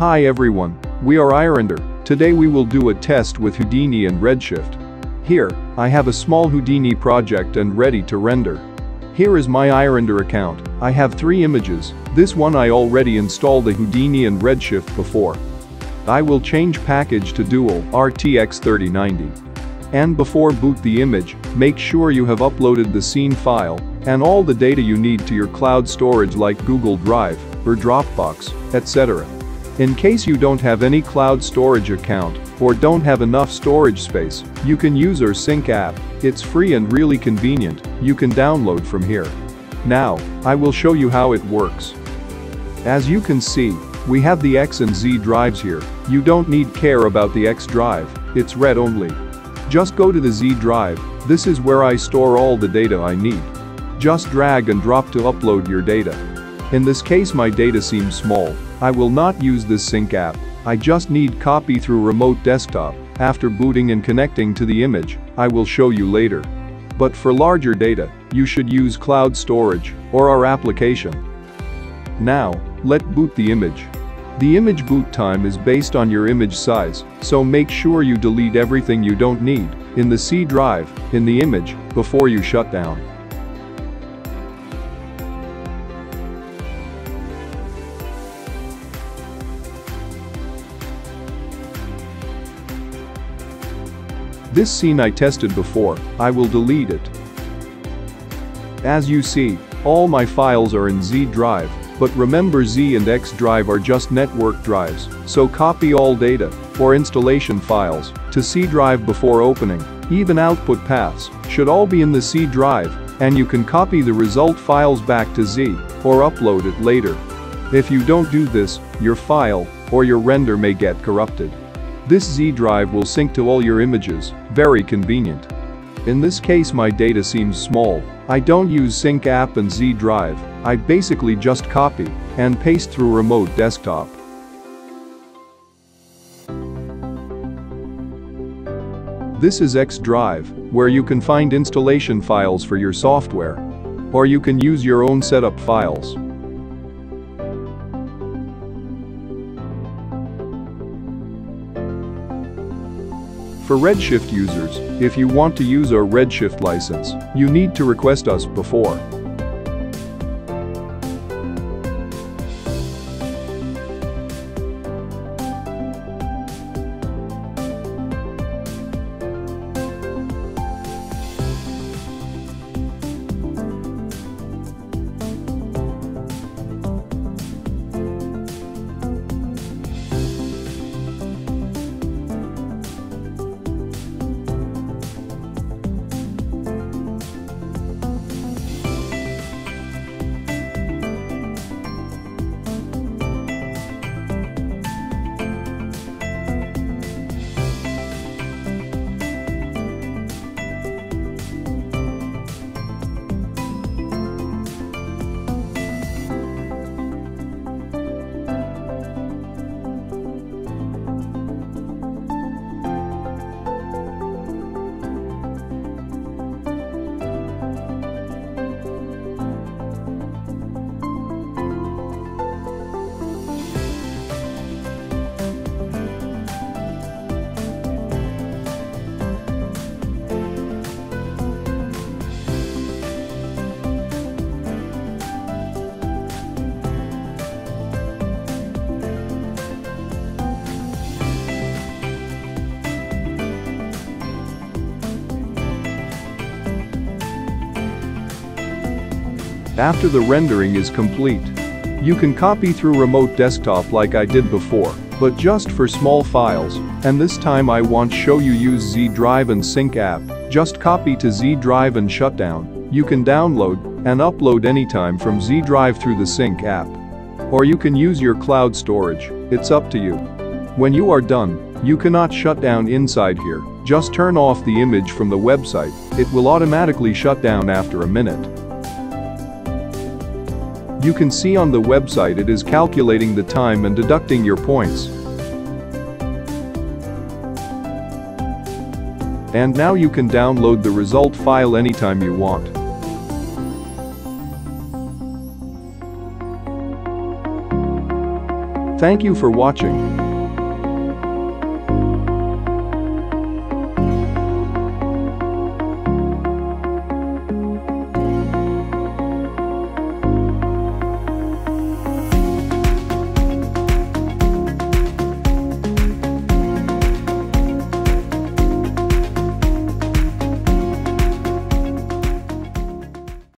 Hi everyone, we are Irender. Today we will do a test with Houdini and Redshift. Here, I have a small Houdini project and ready to render. Here is my Irender account. I have 3 images. This one I already installed the Houdini and Redshift before. I will change package to dual RTX 3090. And before boot the image, make sure you have uploaded the scene file and all the data you need to your cloud storage like Google Drive or Dropbox, etc. In case you don't have any cloud storage account or don't have enough storage space, you can use our Sync app. It's free and really convenient. You can download from here. Now, I will show you how it works. As you can see, we have the X and Z drives here. You don't need care about the X drive, it's read only. Just go to the Z drive, this is where I store all the data I need. Just drag and drop to upload your data. In this case my data seems small, I will not use this Sync app, I just need copy through remote desktop. After booting and connecting to the image, I will show you later. But for larger data, you should use cloud storage or our application. Now, let's boot the image. The image boot time is based on your image size, so make sure you delete everything you don't need in the C drive, in the image, before you shut down. This scene I tested before, I will delete it. As you see, all my files are in Z drive. But remember Z and X drive are just network drives, so copy all data or installation files to C drive before opening. Even output paths should all be in the C drive, and you can copy the result files back to Z or upload it later. If you don't do this, your file or your render may get corrupted. This Z drive will sync to all your images, very convenient. In this case my data seems small, I don't use Sync app and Z drive, I basically just copy and paste through remote desktop. This is X drive, where you can find installation files for your software. Or you can use your own setup files. For Redshift users, if you want to use our Redshift license, you need to request us before. After the rendering is complete, you can copy through remote desktop like I did before, but just for small files, and this time I want to show you use Z drive and Sync app, just copy to Z drive and shut down. You can download and upload anytime from Z drive through the Sync app. Or you can use your cloud storage, it's up to you. When you are done, you cannot shut down inside here, just turn off the image from the website, it will automatically shut down after a minute. You can see on the website it is calculating the time and deducting your points. And now you can download the result file anytime you want. Thank you for watching.